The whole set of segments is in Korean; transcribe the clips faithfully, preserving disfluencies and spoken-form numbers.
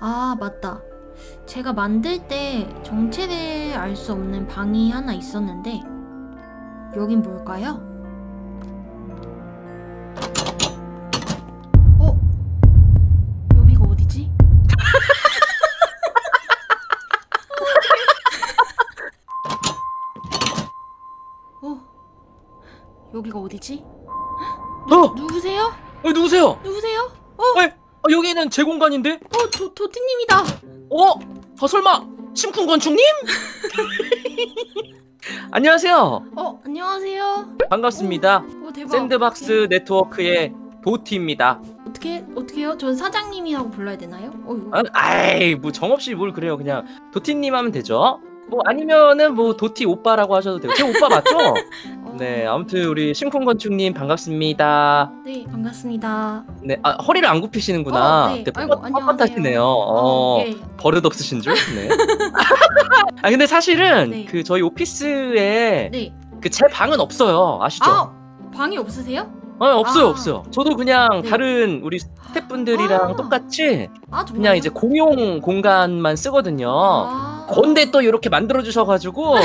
아, 맞다. 제가 만들 때 정체를 알 수 없는 방이 하나 있었는데 여긴 뭘까요? 어? 여기가 어디지? 어? 여기가 어디지? 누, 어? 누구세요? 어, 누구세요? 누구세요? 어? 아니, 어, 여기는 제 공간인데? 어, 도, 도티님이다. 어? 어, 설마 심쿵 건축님? 안녕하세요. 어, 안녕하세요. 반갑습니다. 어, 어, 대박. 샌드박스 네트워크의 도티입니다. 어떻게 어떻게요? 전 사장님이라고 불러야 되나요? 어, 아, 아이, 뭐 정없이 뭘 그래요. 그냥 도티님 하면 되죠. 뭐 아니면은 뭐 도티 오빠라고 하셔도 되고. 제 오빠 맞죠? 어... 네, 아무튼 우리 심쿵 건축님 반갑습니다. 네, 반갑습니다. 네, 아, 허리를 안 굽히시는구나. 어, 네. 뻣뻣하시네요. 어, 어, 네. 버릇 없으신 줄. 네. 아, 근데 사실은 네. 그 저희 오피스에 네. 그 제 방은 없어요. 아시죠? 아, 방이 없으세요? 어, 없어요. 아. 없어요. 저도 그냥 네. 다른 우리 스태프분들이랑 아. 똑같이 아, 그냥 이제 공용 공간만 쓰거든요. 아. 근데 또 이렇게 만들어주셔가지고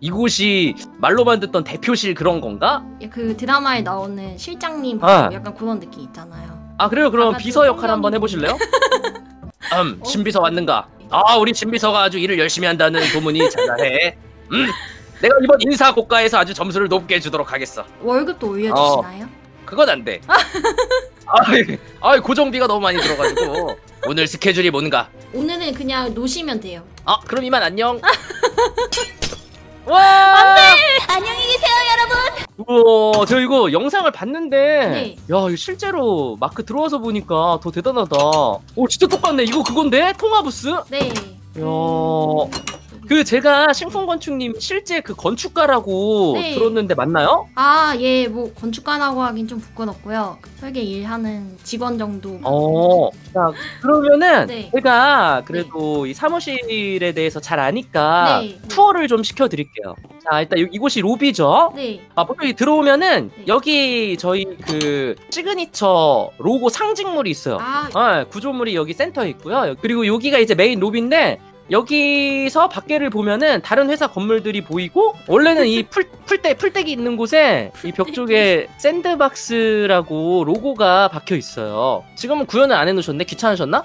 이곳이 말로만 듣던 대표실 그런 건가? 예, 그 드라마에 나오는 실장님 아. 약간 그런 느낌 있잖아요. 아, 그래요? 그럼 비서 역할 성경... 한번 해보실래요? 음, 신비서 왔는가? 아, 우리 신비서가 아주 일을 열심히 한다는 소문이 자자해. 음, 내가 이번 인사 고과에서 아주 점수를 높게 주도록 하겠어. 월급도 올려주시나요? 어, 그건 안 돼. 아이, 아이, 고정비가 너무 많이 들어가지고. 오늘 스케줄이 뭔가? 오늘은 그냥 노시면 돼요. 아, 그럼 이만 안녕. 와! 안돼! 안녕히 계세요, 여러분. 우와, 저 이거 영상을 봤는데, 네. 야, 이거 실제로 마크 들어와서 보니까 더 대단하다. 오, 진짜 똑같네. 이거 그건데? 통화부스? 네. 야. 그 제가 심쿵 건축님 실제 그 건축가라고 네. 들었는데 맞나요? 아, 예, 뭐 건축가라고 하긴 좀 부끄럽고요. 설계 일하는 직원 정도. 어, 자, 그러면은 네. 제가 그래도 네. 이 사무실에 대해서 잘 아니까 네. 투어를 좀 시켜드릴게요. 자, 일단 이곳이 로비죠. 네. 아, 보통 들어오면은 네. 여기 저희 그 시그니처 로고 상징물이 있어요. 아, 네, 구조물이 여기 센터에 있고요. 그리고 여기가 이제 메인 로비인데. 여기서 밖에를 보면은 다른 회사 건물들이 보이고, 원래는 이 풀, 풀대, 풀떼기 있는 곳에 이 벽 쪽에 샌드박스라고 로고가 박혀 있어요. 지금은 구현을 안 해놓으셨네? 귀찮으셨나?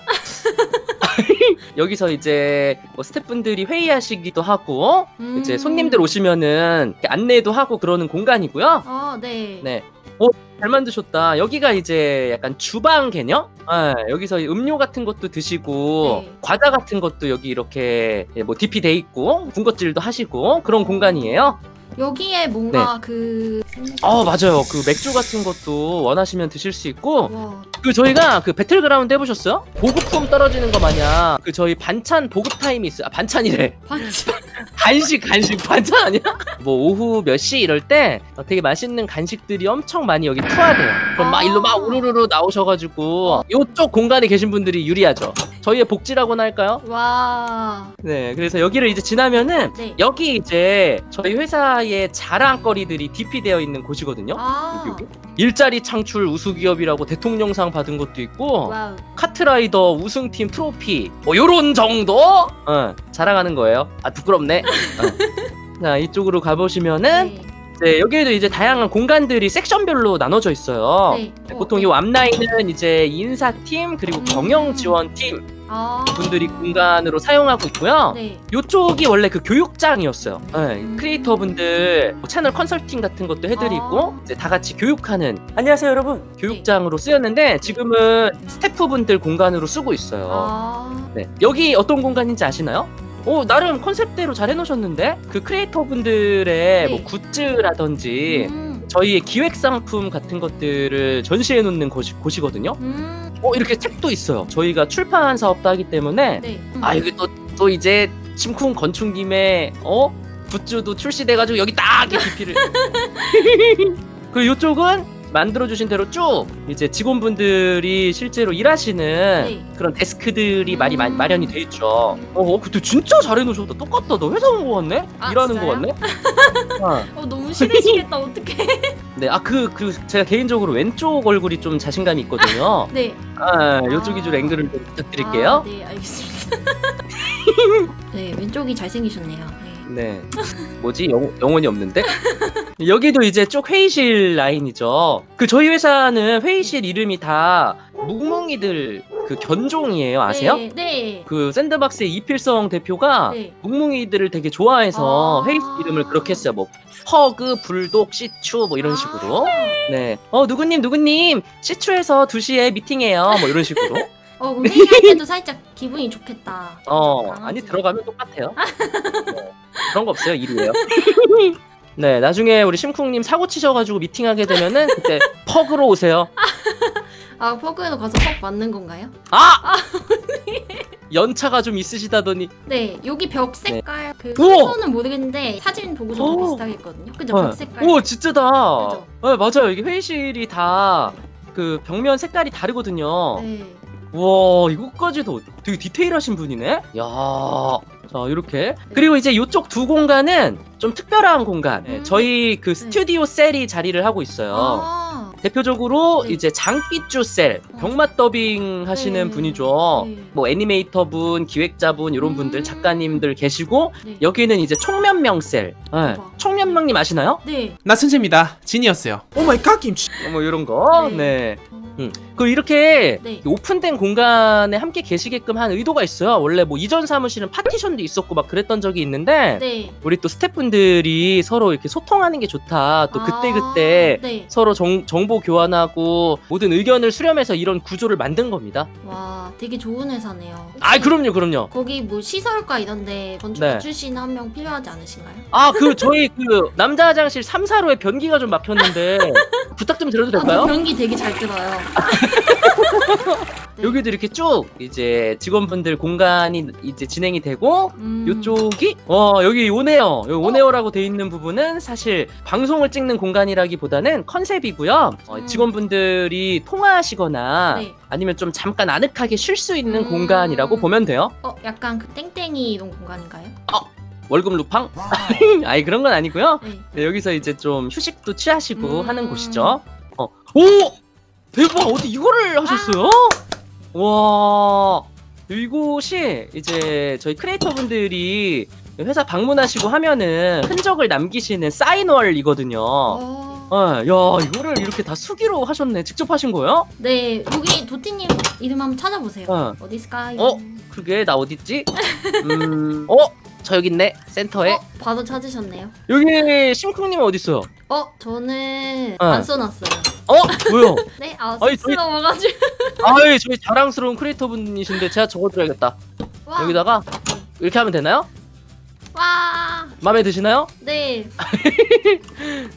여기서 이제 뭐 스태프분들이 회의하시기도 하고, 음... 이제 손님들 오시면은 안내도 하고 그러는 공간이고요. 어, 네. 네. 오, 잘 만드셨다. 여기가 이제 약간 주방 개념? 아, 여기서 음료 같은 것도 드시고 네. 과자 같은 것도 여기 이렇게 뭐 디피 돼 있고 군것질도 하시고 그런 공간이에요. 여기에 뭔가 네. 그... 아, 맞아요. 그 맥주 같은 것도 원하시면 드실 수 있고. 우와. 그 저희가 그 배틀그라운드 해보셨어요? 보급품 떨어지는 거 마냥 그 저희 반찬 보급 타임이 있어요. 아, 반찬이래. 반찬? 간식, 간식. 반찬 아니야? 뭐 오후 몇 시 이럴 때 되게 맛있는 간식들이 엄청 많이 여기 투하돼요. 그럼 아 막 일로 막 우르르르 나오셔가지고 이쪽 공간에 계신 분들이 유리하죠. 저희의 복지라고나 할까요? 와. 네, 그래서 여기를 이제 지나면은 네. 여기 이제 저희 회사의 자랑거리들이 디피되어 있는 곳이거든요. 아. 여기, 여기. 일자리 창출 우수기업이라고 대통령상 받은 것도 있고, 와우. 카트라이더 우승팀 트로피 뭐 요런 정도? 어, 자랑하는 거예요. 아, 부끄럽네. 어. 자, 이쪽으로 가보시면은 네. 네, 여기에도 이제 다양한 공간들이 섹션별로 나눠져 있어요. 네. 보통 이 앞라인은 이제 인사팀 그리고 경영지원팀 아 분들이 공간으로 사용하고 있고요. 네. 이쪽이 원래 그 교육장이었어요. 네, 크리에이터분들 채널 컨설팅 같은 것도 해드리고 이제 다 같이 교육하는, 안녕하세요 여러분, 교육장으로 쓰였는데 지금은 스태프분들 공간으로 쓰고 있어요. 네, 여기 어떤 공간인지 아시나요? 오, 나름 컨셉대로 잘 해놓으셨는데? 그 크리에이터분들의 네. 뭐 굿즈라든지 음. 저희의 기획상품 같은 것들을 전시해놓는 곳이, 곳이거든요. 음. 오, 이렇게 책도 있어요. 저희가 출판 사업도 하기 때문에 네. 음. 아, 여기 또, 또 이제 심쿵 건축님의 어? 굿즈도 출시돼가지고 여기 딱 이렇게 디피를 그리고 이쪽은 만들어주신 대로 쭉 이제 직원분들이 실제로 일하시는 네. 그런 데스크들이 음. 많이 마, 마련이 돼 있죠. 어, 근데 진짜 잘해놓으셨다. 똑같다. 너 회사 온 거 같네? 아, 일하는 진짜요? 거 같네? 아. 어, 너무 싫으시겠다. 어떡해. 네, 아, 그, 그, 제가 개인적으로 왼쪽 얼굴이 좀 자신감이 있거든요. 네. 아, 요쪽이 좀 앵글을 좀 부탁드릴게요. 아, 네, 알겠습니다. 네, 왼쪽이 잘생기셨네요. 네. 네. 뭐지? 영, 영혼이 없는데? 여기도 이제 쭉 회의실 라인이죠. 그 저희 회사는 회의실 이름이 다 묵뭉이들 그 견종이에요. 아세요? 네, 네. 그 샌드박스의 이필성 대표가 네. 묵뭉이들을 되게 좋아해서 아 회의실 이름을 그렇게 했어요. 뭐 허그, 불독, 시추 뭐 이런 식으로. 아 네. 어 누구님 누구님 시추에서 두 시에 미팅해요. 뭐 이런 식으로. 어 근데 회의할 때도 살짝 기분이 좋겠다. 어 아니 들어가면 똑같아요. 네. 그런 거 없어요. 일이에요. 네, 나중에 우리 심쿵님 사고 치셔가지고 미팅하게 되면은 그때 퍽으로 오세요. 아, 퍽으로 가서 퍽 맞는 건가요? 아! 아 언니. 연차가 좀 있으시다더니. 네, 여기 벽 색깔. 네. 그 순서는 모르겠는데 사진 보고 저도 비슷하게 했거든요. 그죠? 네. 벽 색깔. 오, 진짜다. 네, 맞아요. 여기 회의실이 다 그 벽면 색깔이 다르거든요. 네. 우와, 이것까지도 되게 디테일하신 분이네? 이야. 자, 이렇게. 그리고 이제 이쪽 두 공간은 좀 특별한 공간. 음. 저희 그 스튜디오 네. 셀이 자리를 하고 있어요. 아 대표적으로 네. 이제 장삐쭈 셀, 병맛 더빙 하시는 네. 분이죠. 네. 뭐 애니메이터분, 기획자분 이런 음. 분들, 작가님들 계시고 네. 여기는 이제 총면명 셀. 네. 총면명님 아시나요? 네. 나 순재입니다. 진이었어요. 오마이갓 김치. 뭐 이런 거. 네. 네. 음. 그 이렇게 네. 오픈된 공간에 함께 계시게끔 한 의도가 있어요. 원래 뭐 이전 사무실은 파티션도 있었고 막 그랬던 적이 있는데 네. 우리 또 스태프분들이 서로 이렇게 소통하는 게 좋다. 또 그때 그때 아 네. 서로 정, 정보 교환하고 모든 의견을 수렴해서 이런 구조를 만든 겁니다. 와, 되게 좋은 회사네요. 아, 그럼요, 그럼요. 거기 뭐 시설과 이런데 건축가 네. 출신 한 명 필요하지 않으신가요? 아, 그 저희 그 남자 화장실 삼, 사로에 변기가 좀 막혔는데 부탁 좀 드려도 될까요? 아, 변기 되게 잘 들어요. 네. 여기도 이렇게 쭉 이제 직원분들 공간이 이제 진행이 되고 음. 요쪽이 어 여기 오네요. 여기 오네요라고 어? 돼 있는 부분은 사실 방송을 찍는 공간이라기보다는 컨셉이고요. 음. 어, 직원분들이 통화하시거나 네. 아니면 좀 잠깐 아늑하게 쉴 수 있는 음. 공간이라고 보면 돼요. 어 약간 그 땡땡이 이런 공간인가요? 어. 월급 루팡? 아니 그런 건 아니고요. 네. 네, 여기서 이제 좀 휴식도 취하시고 음. 하는 곳이죠. 어. 오! 대박! 어디 이거를 하셨어요? 아 와, 이곳이 이제 저희 크리에이터분들이 회사 방문하시고 하면은 흔적을 남기시는 사인월이거든요. 아, 야, 이거를 이렇게 다 수기로 하셨네. 직접 하신 거예요? 네, 여기 도티님 이름 한번 찾아보세요. 아. 어디 있을까? 어? 그게 나 어디 있지? 음, 어? 저 여기 있네. 센터에. 어, 바로 찾으셨네요. 여기 심쿵님은 어디 있어요? 어? 저는 아. 안 써놨어요. 어? 뭐요? 네? 아 쑥스러워가지고 아이 저희 자랑스러운 크리에이터 분이신데 제가 적어드려야겠다. 와. 여기다가 이렇게 하면 되나요? 와 마음에 드시나요? 네.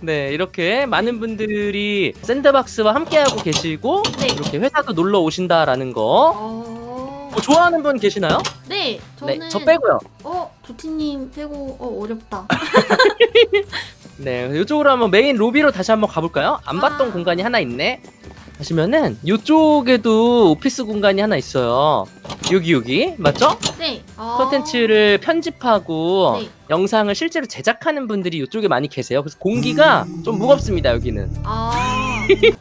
네 이렇게 많은 분들이 샌드박스와 함께하고 계시고 네. 이렇게 회사도 놀러 오신다라는 거 어... 뭐 좋아하는 분 계시나요? 네 저는 네, 저 빼고요. 어? 도티님 빼고 어 어렵다. 네, 이쪽으로 한번 메인 로비로 다시 한번 가볼까요? 안 봤던 아. 공간이 하나 있네. 하시면은 이쪽에도 오피스 공간이 하나 있어요. 여기 여기 맞죠? 네. 컨텐츠를 편집하고 네. 영상을 실제로 제작하는 분들이 이쪽에 많이 계세요. 그래서 공기가 음. 좀 무겁습니다 여기는. 아.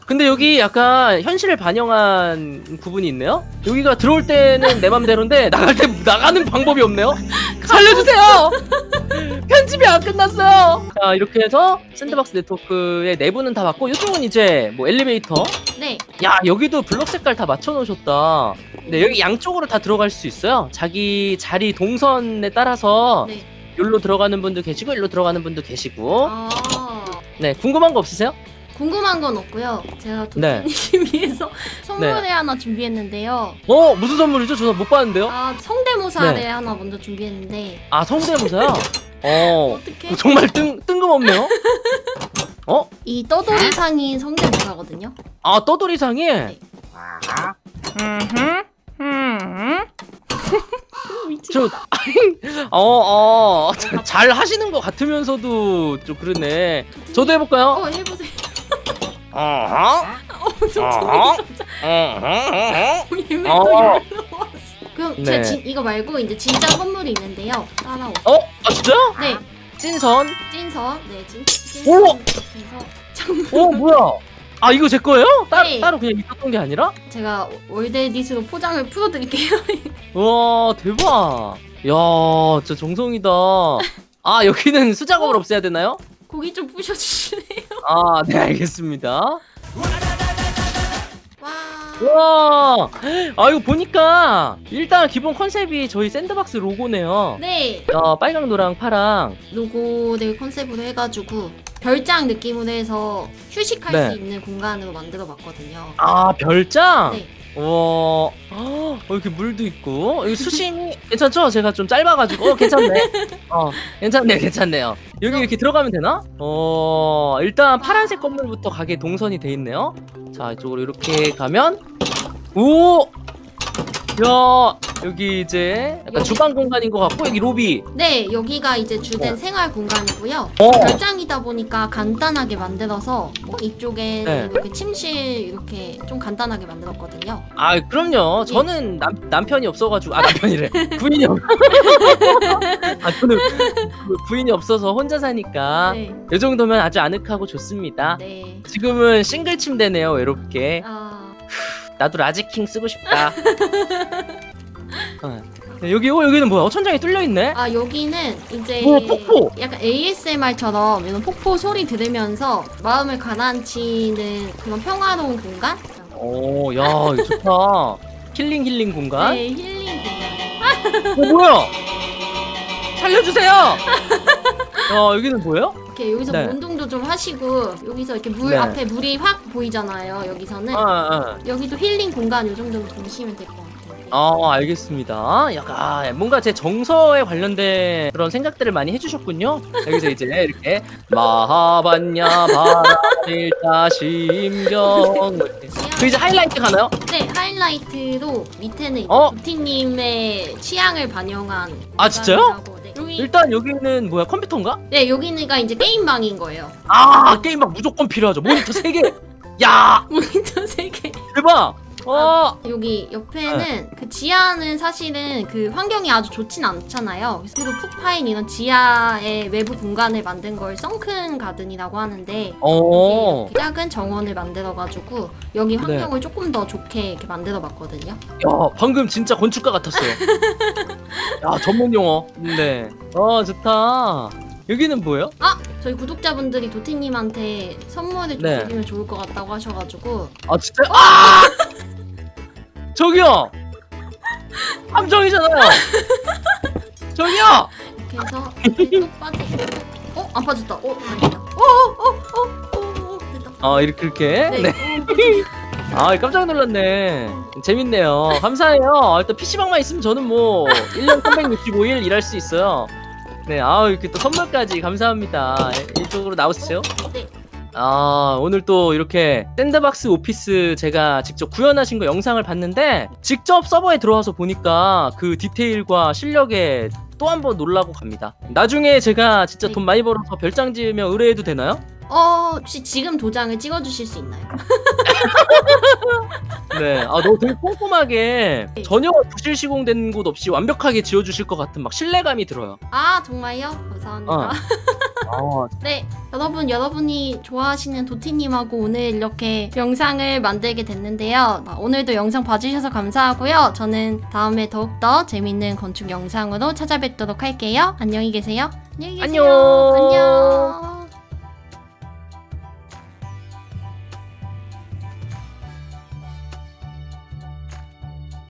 근데 여기 약간 현실을 반영한 부분이 있네요. 여기가 들어올 때는 내 맘대로인데 나갈 때 나가는 방법이 없네요. 살려주세요. 편집이 안 끝났어요. 자 이렇게 해서 샌드박스 네. 네트워크의 내부는 다 봤고 이쪽은 이제 뭐 엘리베이터. 네. 야 여기도 블록 색깔 다 맞춰 놓으셨다. 네 여기 양쪽으로 다 들어갈 수 있어요. 자기 자리 동선에 따라서 네. 여기로 들어가는 분도 계시고 여기로 들어가는 분도 계시고. 아 네 궁금한 거 없으세요? 궁금한 건 없고요. 제가 도티님 위해서 네. 선물을 네. 하나 준비했는데요. 어? 무슨 선물이죠? 저 못 봤는데요? 아 성대모사를 네. 하나 먼저 준비했는데. 아 성대모사요? 어 어떡해? 정말 뜬, 뜬금없네요? 어? 이 떠돌이상이 성대모사거든요? 아 떠돌이상이? 네. 저, 어, 어, 잘, 잘 하시는 것 같으면서도 좀 그러네. 저도 해볼까요? 어 해보세요. 어허? 어, 저 어허? 어허? 예매도 어허? 그럼 네. 제가 진, 이거 말고 이제 진짜 선물이 있는데요. 따라오세요. 어? 아 진짜? 네. 찐선. 찐선. 네, 찐, 찐선. 오! 찐선. 오, 뭐야? 아 이거 제 거예요? 따, 네. 따로 그냥 있었던 게 아니라? 제가 월드에디스로 포장을 풀어드릴게요. 우와 대박. 야 진짜 정성이다. 아 여기는 수작업을 없애야 되나요? 고기 좀 부셔주실래요? 아 네 알겠습니다. 와, 아 이거 보니까 일단 기본 컨셉이 저희 샌드박스 로고네요. 네. 야, 빨강, 노랑, 파랑 로고를 컨셉으로 해가지고 별장 느낌으로 해서 휴식할 네. 수 있는 공간으로 만들어봤거든요. 아 별장? 네. 와, 어, 이렇게 물도 있고 여기 수심이 괜찮죠? 제가 좀 짧아가지고 어, 괜찮네. 어, 괜찮네, 괜찮네요. 여기 이렇게 들어가면 되나? 어, 일단 파란색 건물부터 가게 동선이 돼 있네요. 자, 이쪽으로 이렇게 가면 오, 야, 여기 이제 약간 여기. 주방 공간인 것 같고 여기 로비. 네, 여기가 이제 주된 어. 생활 공간이고요. 어. 별장이다 보니까 간단하게 만들어서 뭐 이쪽에 네. 이렇게 침실 이렇게 좀 간단하게 만들었거든요. 아, 그럼요. 저는 예. 남, 남편이 없어가지고 아 남편이래. 부인이 없. 아 저는 부인이 없어서 혼자 사니까 네. 이 정도면 아주 아늑하고 좋습니다. 네. 지금은 싱글 침대네요. 외롭게. 아... 나도 라지킹 쓰고 싶다. 어. 여기 어, 여기는 뭐야? 어, 천장이 뚫려 있네. 아 여기는 이제 뭐, 폭포. 약간 에이에스엠알처럼 이런 폭포 소리 들으면서 마음을 가라앉히는 그런 평화로운 공간. 오, 야 좋다. 힐링 힐링 공간. 네, 힐링 공간. 어, 뭐야? 살려주세요. 어 여기는 뭐예요? 이렇게 여기서 네. 운동도 좀 하시고 여기서 이렇게 물 네. 앞에 물이 확 보이잖아요. 여기서는 아, 아. 여기도 힐링 공간 요 정도 보시면 될 것 같아요. 아 알겠습니다. 약간 뭔가 제 정서에 관련된 그런 생각들을 많이 해주셨군요. 여기서 이제 이렇게 마하반야 바라일다 심경 그 이제 하이라이트 가나요? 네 하이라이트로 밑에는 어? 도티님의 취향을 반영한 아 진짜요? 네. 여기... 일단 여기는 뭐야 컴퓨터인가? 네 여기가 이제 게임방인 거예요. 아 게임방 무조건 필요하죠. 모니터 세 개! 야 모니터 세 개 대박! 아, 여기 옆에는 네. 그 지하는 사실은 그 환경이 아주 좋진 않잖아요. 그래서 그리고 푹 파인 이런 지하의 외부 공간을 만든 걸 썬큰 가든이라고 하는데 오 작은 정원을 만들어가지고 여기 환경을 네. 조금 더 좋게 이렇게 만들어봤거든요. 야 방금 진짜 건축가 같았어요. 야 전문 용어. 네. 아 좋다. 여기는 뭐예요? 아! 저희 구독자분들이 도티님한테 선물을 좀 네. 드리면 좋을 것 같다고 하셔가지고 아 진짜? 어? 아! 저기요! 함정이잖아요! 저기요! 이렇게 해서 이렇게 또 빠졌어. 어? 안 빠졌다. 어? 다행이다. 어어어어어어 됐다. 아 이렇게 이렇게? 네. 네. 아 깜짝 놀랐네. 재밌네요. 감사해요. 일단 피씨방만 있으면 저는 뭐 일 년 삼백육십오 일 일할 수 있어요. 네, 아우 이렇게 또 선물까지 감사합니다. 이쪽으로 나오시죠. 네. 아 오늘 또 이렇게 샌드박스 오피스 제가 직접 구현하신 거 영상을 봤는데 직접 서버에 들어와서 보니까 그 디테일과 실력에 또 한 번 놀라고 갑니다. 나중에 제가 진짜 네. 돈 많이 벌어서 별장 지으면 의뢰해도 되나요? 어 혹시 지금 도장을 찍어주실 수 있나요? 네, 아 너무 되게 꼼꼼하게 네. 전혀 부실 시공된 곳 없이 완벽하게 지어주실 것 같은 막 신뢰감이 들어요. 아 정말요? 감사합니다. 어. 어. 네, 여러분 여러분이 좋아하시는 도티님하고 오늘 이렇게 영상을 만들게 됐는데요. 오늘도 영상 봐주셔서 감사하고요. 저는 다음에 더욱더 재밌는 건축 영상으로 찾아뵙도록 할게요. 안녕히 계세요. 안녕히 계세요. 안녕.